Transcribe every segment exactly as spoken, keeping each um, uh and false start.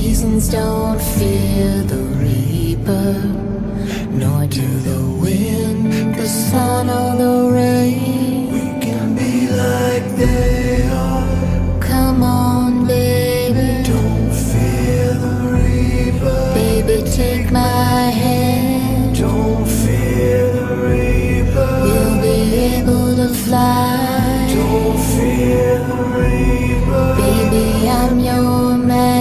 Seasons don't fear the reaper, nor do the wind, the sun, or the rain. We can be like they are. Come on, baby, don't fear the reaper. Baby, take my hand. Don't fear the reaper. We'll be able to fly. Don't fear the reaper. Baby, I'm your man.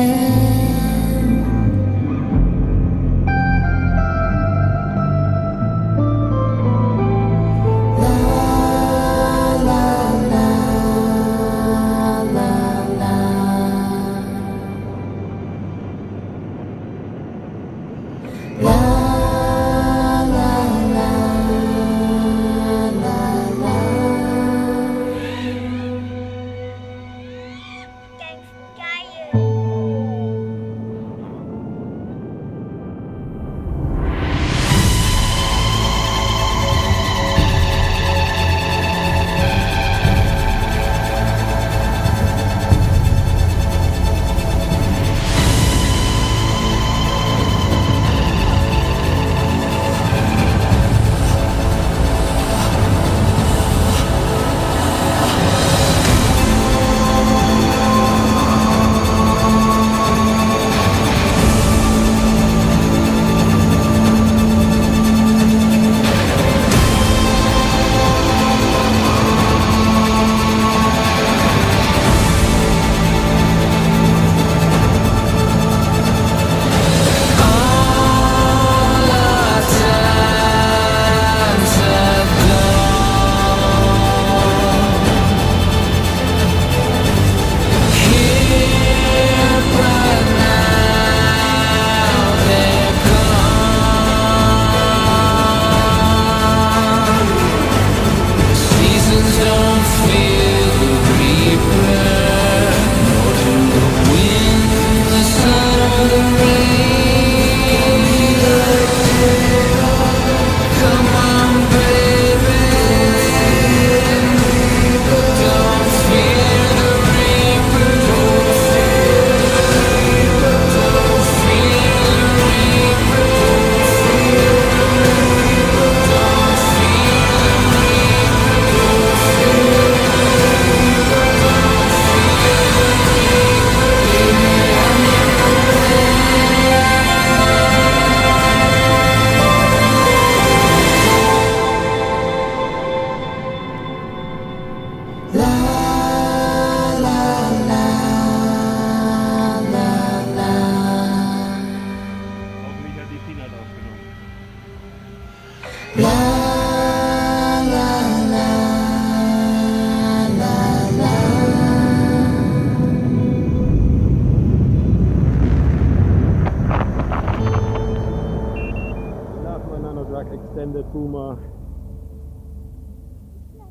Puma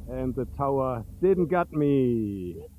and the tower didn't get me.